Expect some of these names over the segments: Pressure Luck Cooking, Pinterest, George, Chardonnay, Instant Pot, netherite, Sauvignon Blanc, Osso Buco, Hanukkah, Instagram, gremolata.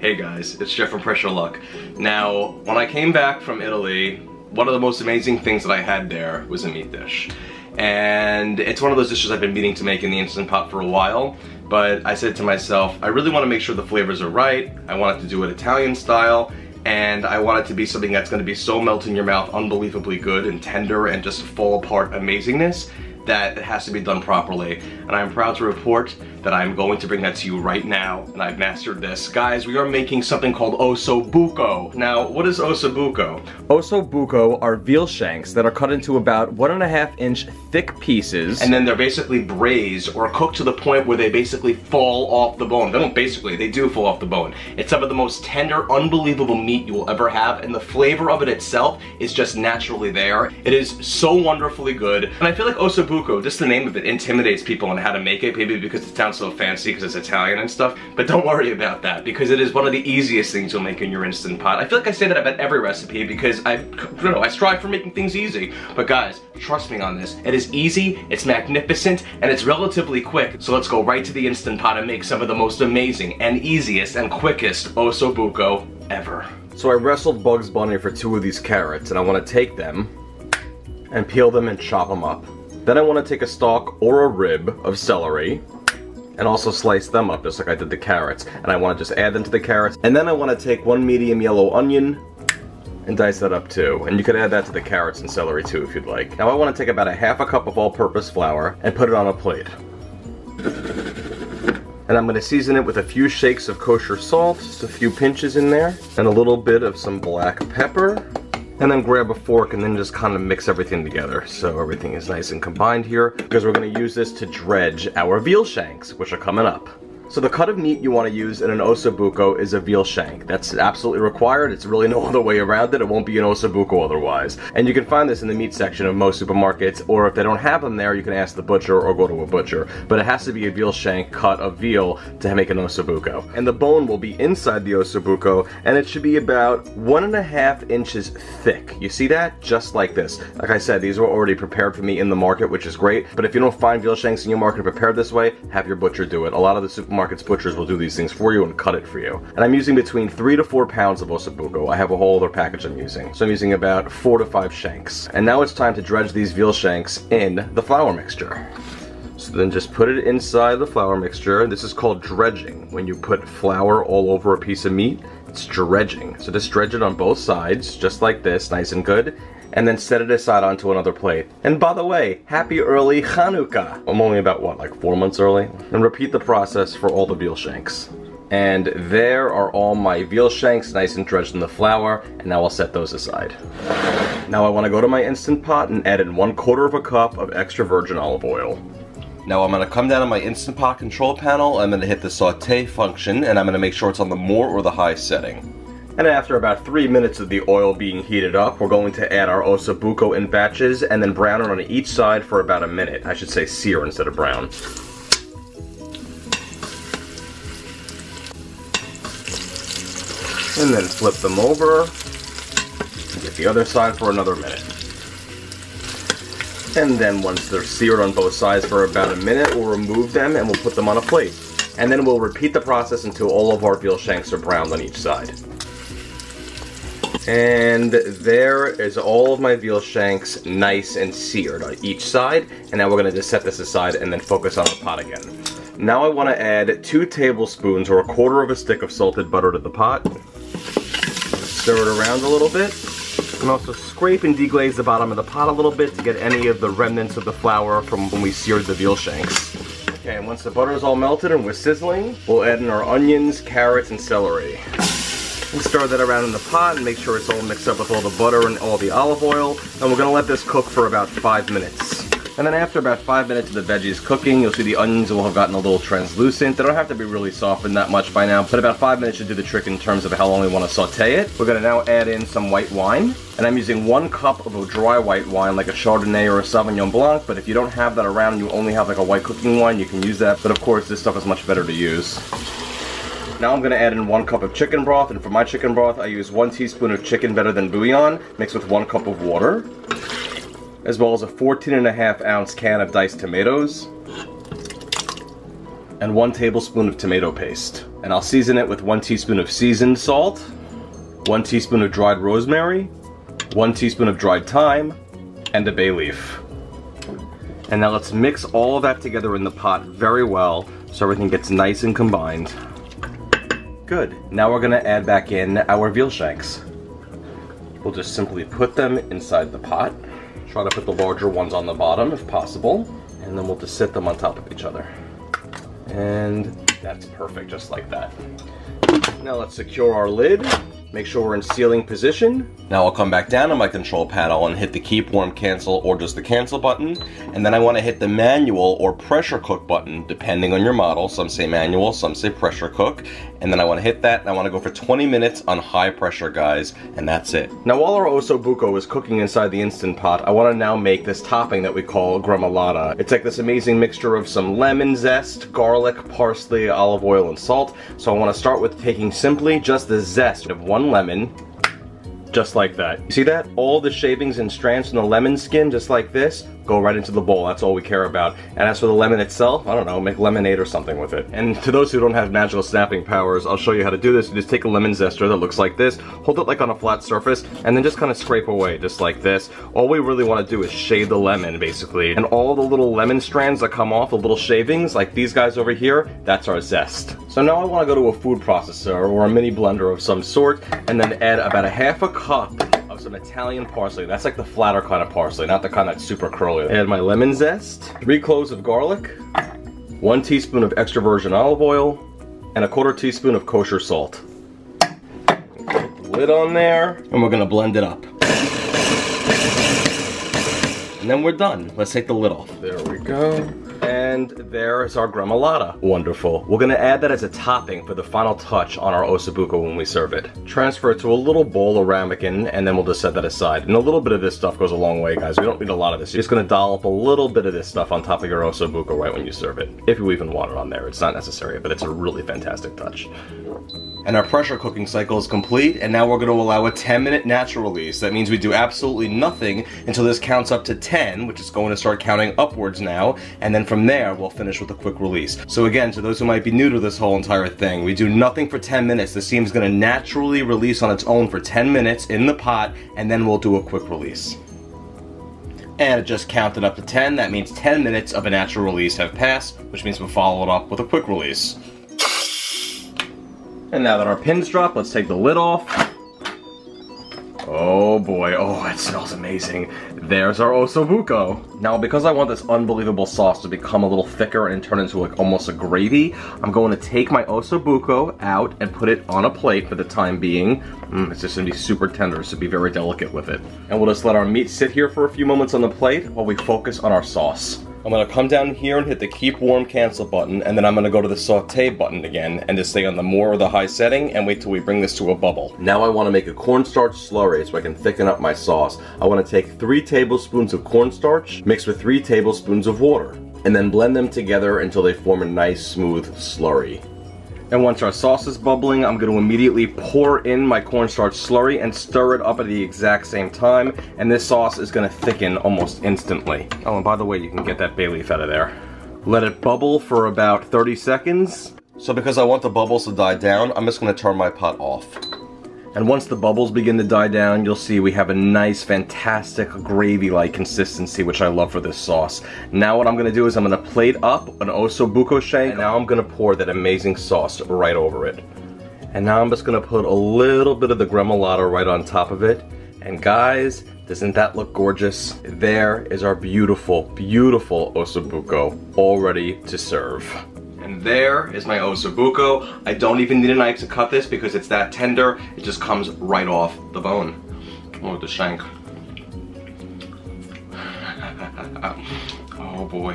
Hey guys, it's Jeff from Pressure Luck. Now, when I came back from Italy, one of the most amazing things that I had there was a meat dish. And it's one of those dishes I've been meaning to make in the Instant Pot for a while, but I said to myself, I really want to make sure the flavors are right, I wanted to do it Italian style, and I want it to be something that's going to be so melt in your mouth, unbelievably good and tender and just fall apart amazingness, that it has to be done properly. And I'm proud to report that I'm going to bring that to you right now, and I've mastered this. Guys, we are making something called Osso Buco. Now, what is Osso Buco? Osso Buco are veal shanks that are cut into about 1.5-inch thick pieces. And then they're basically braised or cooked to the point where they basically fall off the bone. They don't basically, they do fall off the bone. It's some of the most tender, unbelievable meat you will ever have, and the flavor of it itself is just naturally there. It is so wonderfully good. And I feel like Osso Buco, just the name of it, intimidates people on how to make it, maybe because it sounds so fancy because it's Italian and stuff, but don't worry about that because it is one of the easiest things you'll make in your Instant Pot. I feel like I say that about every recipe because I strive for making things easy, but guys, trust me on this. It is easy, it's magnificent, and it's relatively quick, so let's go right to the Instant Pot and make some of the most amazing and easiest and quickest Osso Buco ever. So I wrestled Bugs Bunny for 2 of these carrots, and I want to take them and peel them and chop them up. Then I want to take a stalk or a rib of celery and also slice them up just like I did the carrots. And I want to just add them to the carrots. And then I want to take 1 medium yellow onion and dice that up too. And you could add that to the carrots and celery too if you'd like. Now I want to take about 1/2 cup of all-purpose flour and put it on a plate. And I'm going to season it with a few shakes of kosher salt, just a few pinches in there, and a little bit of some black pepper. And then grab a fork and then just kind of mix everything together so everything is nice and combined here, because we're going to use this to dredge our veal shanks, which are coming up. So the cut of meat you want to use in an Osso Buco is a veal shank. That's absolutely required. It's really no other way around it. It won't be an Osso Buco otherwise. And you can find this in the meat section of most supermarkets, or if they don't have them there, you can ask the butcher or go to a butcher. But it has to be a veal shank cut of veal to make an Osso Buco. And the bone will be inside the Osso Buco, and it should be about 1.5 inches thick. You see that? Just like this. Like I said, these were already prepared for me in the market, which is great. But if you don't find veal shanks in your market prepared this way, have your butcher do it. A lot of the supermarkets butchers will do these things for you and cut it for you. And I'm using between 3 to 4 pounds of Osso Buco. I have a whole other package I'm using. So I'm using about 4 to 5 shanks. And now it's time to dredge these veal shanks in the flour mixture. So then just put it inside the flour mixture. This is called dredging. When you put flour all over a piece of meat, it's dredging. So just dredge it on both sides, just like this, nice and good. And then set it aside onto another plate. And by the way, happy early Hanukkah! I'm only about, what, like 4 months early? And repeat the process for all the veal shanks. And there are all my veal shanks, nice and dredged in the flour, and now I'll set those aside. Now I want to go to my Instant Pot and add in 1/4 cup of extra virgin olive oil. Now I'm going to come down on my Instant Pot control panel, I'm going to hit the saute function, and I'm going to make sure it's on the more or the high setting. And after about 3 minutes of the oil being heated up, we're going to add our Osso Buco in batches and then brown it on each side for about 1 minute. I should say sear instead of brown. And then flip them over. Get the other side for another 1 minute. And then once they're seared on both sides for about 1 minute, we'll remove them and we'll put them on a plate. And then we'll repeat the process until all of our veal shanks are browned on each side. And there is all of my veal shanks nice and seared on each side. And now we're going to just set this aside and then focus on the pot again. Now I want to add 2 tablespoons or 1/4 stick of salted butter to the pot. Stir it around a little bit. You can also scrape and deglaze the bottom of the pot a little bit to get any of the remnants of the flour from when we seared the veal shanks. Okay, and once the butter is all melted and we're sizzling, we'll add in our onions, carrots, and celery. And stir that around in the pot and make sure it's all mixed up with all the butter and all the olive oil. And we're going to let this cook for about 5 minutes. And then after about 5 minutes of the veggies cooking, you'll see the onions will have gotten a little translucent. They don't have to be really softened that much by now, but about 5 minutes should do the trick in terms of how long we want to saute it. We're going to now add in some white wine. And I'm using 1 cup of a dry white wine, like a Chardonnay or a Sauvignon Blanc, but if you don't have that around and you only have like a white cooking wine, you can use that. But of course, this stuff is much better to use. Now I'm going to add in 1 cup of chicken broth, and for my chicken broth I use 1 teaspoon of chicken better than bouillon mixed with 1 cup of water, as well as a 14.5-ounce can of diced tomatoes. and 1 tablespoon of tomato paste. And I'll season it with 1 teaspoon of seasoned salt, 1 teaspoon of dried rosemary, 1 teaspoon of dried thyme, and a bay leaf. And now let's mix all of that together in the pot very well so everything gets nice and combined. Good. Now we're gonna add back in our veal shanks. We'll just simply put them inside the pot. Try to put the larger ones on the bottom if possible, and then we'll just sit them on top of each other. And that's perfect, just like that. Now let's secure our lid. Make sure we're in sealing position. Now I'll come back down on my control panel and hit the keep warm cancel or just the cancel button. And then I want to hit the manual or pressure cook button depending on your model. Some say manual, some say pressure cook. And then I want to hit that and I want to go for 20 minutes on high pressure, guys, and that's it. Now while our Osso Buco is cooking inside the Instant Pot, I want to now make this topping that we call gremolata. It's like this amazing mixture of some lemon zest, garlic, parsley, olive oil, and salt. So I want to start with taking simply just the zest of one lemon, just like that. You see that? All the shavings and strands from the lemon skin, just like this, go right into the bowl. That's all we care about. And as for the lemon itself, I don't know, make lemonade or something with it. And to those who don't have magical snapping powers, I'll show you how to do this. You just take a lemon zester that looks like this, hold it like on a flat surface, and then just kind of scrape away, just like this. All we really want to do is shave the lemon, basically. And all the little lemon strands that come off, the little shavings, like these guys over here, that's our zest. So now I want to go to a food processor or a mini blender of some sort, and then add about a half a cup of some Italian parsley. That's like the flatter kind of parsley, not the kind that's super curly. Add my lemon zest, 3 cloves of garlic, 1 teaspoon of extra virgin olive oil, and a 1/4 teaspoon of kosher salt. Put the lid on there, and we're gonna blend it up. And then we're done. Let's take the lid off. There we go. And there is our gremolata. Wonderful. We're gonna add that as a topping for the final touch on our Osso Buco when we serve it. Transfer it to a little bowl or ramekin, and then we'll just set that aside. And a little bit of this stuff goes a long way, guys. We don't need a lot of this. You're just gonna dollop a little bit of this stuff on top of your Osso Buco right when you serve it. If you even want it on there. It's not necessary, but it's a really fantastic touch. And our pressure cooking cycle is complete, and now we're gonna allow a 10-minute natural release. That means we do absolutely nothing until this counts up to 10, which is going to start counting upwards now, and then from there we'll finish with a quick release. So again, to those who might be new to this whole entire thing, we do nothing for 10 minutes. The steam's gonna naturally release on its own for 10 minutes in the pot, and then we'll do a quick release. And it just counted up to 10, that means 10 minutes of a natural release have passed, which means we'll follow it up with a quick release. And now that our pins drop, let's take the lid off. Oh boy, oh, it smells amazing. There's our Osso Buco. Now, because I want this unbelievable sauce to become a little thicker and turn into like almost a gravy, I'm going to take my Osso Buco out and put it on a plate for the time being. It's just gonna be super tender, so be very delicate with it. And we'll just let our meat sit here for a few moments on the plate while we focus on our sauce. I'm gonna come down here and hit the keep warm cancel button, and then I'm gonna go to the saute button again and just stay on the more or the high setting and wait till we bring this to a bubble. Now I wanna make a cornstarch slurry so I can thicken up my sauce. I wanna take 3 tablespoons of cornstarch mixed with 3 tablespoons of water, and then blend them together until they form a nice smooth slurry. And once our sauce is bubbling, I'm gonna immediately pour in my cornstarch slurry and stir it up at the exact same time, and this sauce is gonna thicken almost instantly. Oh, and by the way, you can get that bay leaf out of there. Let it bubble for about 30 seconds. So because I want the bubbles to die down, I'm just gonna turn my pot off. And once the bubbles begin to die down, you'll see we have a nice, fantastic, gravy-like consistency, which I love for this sauce. Now what I'm gonna do is I'm gonna plate up an Osso Buco shank, and now I'm gonna pour that amazing sauce right over it. And now I'm just gonna put a little bit of the gremolata right on top of it. And guys, doesn't that look gorgeous? There is our beautiful, beautiful Osso Buco, all ready to serve. And there is my Osso Buco. I don't even need a knife to cut this because it's that tender. It just comes right off the bone. Oh, the shank. Oh boy.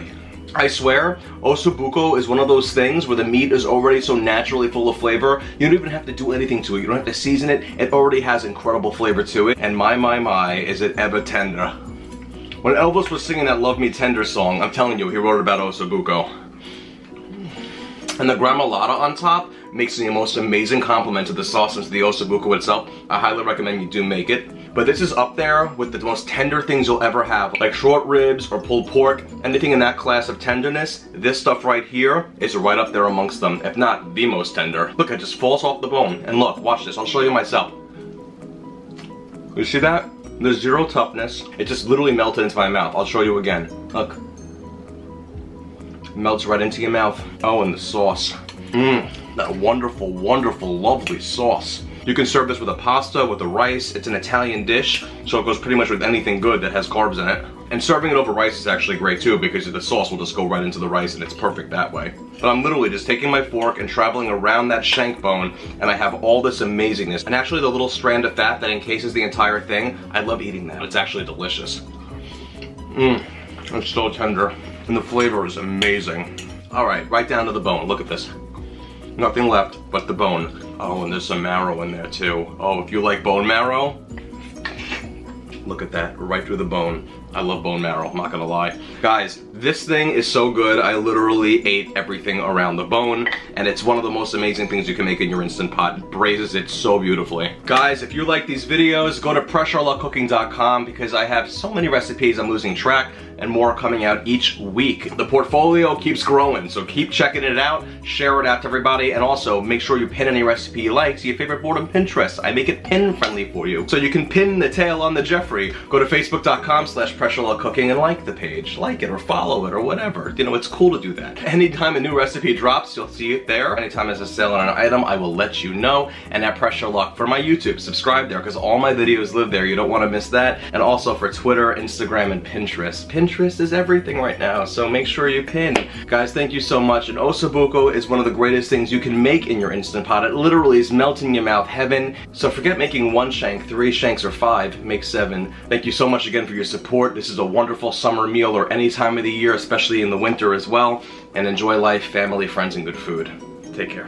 I swear, Osso Buco is one of those things where the meat is already so naturally full of flavor, you don't even have to do anything to it. You don't have to season it. It already has incredible flavor to it. And my, is it ever tender. When Elvis was singing that Love Me Tender song, I'm telling you, he wrote about Osso Buco. And the gremolata on top makes the most amazing complement to the sauce and to the osso buco itself. I highly recommend you do make it. But this is up there with the most tender things you'll ever have, like short ribs or pulled pork, anything in that class of tenderness. This stuff right here is right up there amongst them, if not the most tender. Look, it just falls off the bone. And look, watch this, I'll show you myself. You see that? There's zero toughness. It just literally melted into my mouth. I'll show you again. Look. Melts right into your mouth. Oh, and the sauce. Mmm, that wonderful, wonderful, lovely sauce. You can serve this with a pasta, with the rice. It's an Italian dish, so it goes pretty much with anything good that has carbs in it. And serving it over rice is actually great too, because the sauce will just go right into the rice and it's perfect that way. But I'm literally just taking my fork and traveling around that shank bone, and I have all this amazingness. And actually the little strand of fat that encases the entire thing, I love eating that. It's actually delicious. Mmm, it's so tender. And the flavor is amazing. All right, right down to the bone. Look at this. Nothing left but the bone. Oh, and there's some marrow in there too. Oh, if you like bone marrow, look at that, right through the bone. I love bone marrow, I'm not gonna lie. Guys, this thing is so good, I literally ate everything around the bone, and it's one of the most amazing things you can make in your Instant Pot. It braises it so beautifully. Guys, if you like these videos, go to pressureluckcooking.com because I have so many recipes, I'm losing track, and more coming out each week. The portfolio keeps growing, so keep checking it out, share it out to everybody, and also make sure you pin any recipe you like to your favorite board on Pinterest. I make it pin-friendly for you, so you can pin the tail on the Jeffrey. Go to facebook.com/pressureluckcooking and like the page. Like it or follow it or whatever. You know, it's cool to do that. Anytime a new recipe drops, you'll see it there. Anytime there's a sale on an item, I will let you know. And at Pressure Luck for my YouTube, subscribe there because all my videos live there. You don't want to miss that. And also for Twitter, Instagram, and Pinterest. Pinterest is everything right now, so make sure you pin. Guys, thank you so much. And osso buco is one of the greatest things you can make in your Instant Pot. It literally is melting your mouth heaven. So forget making one shank, three shanks, or five. Make seven. Thank you so much again for your support. This is a wonderful summer meal, or any time of the year, especially in the winter as well. And enjoy life, family, friends, and good food. Take care.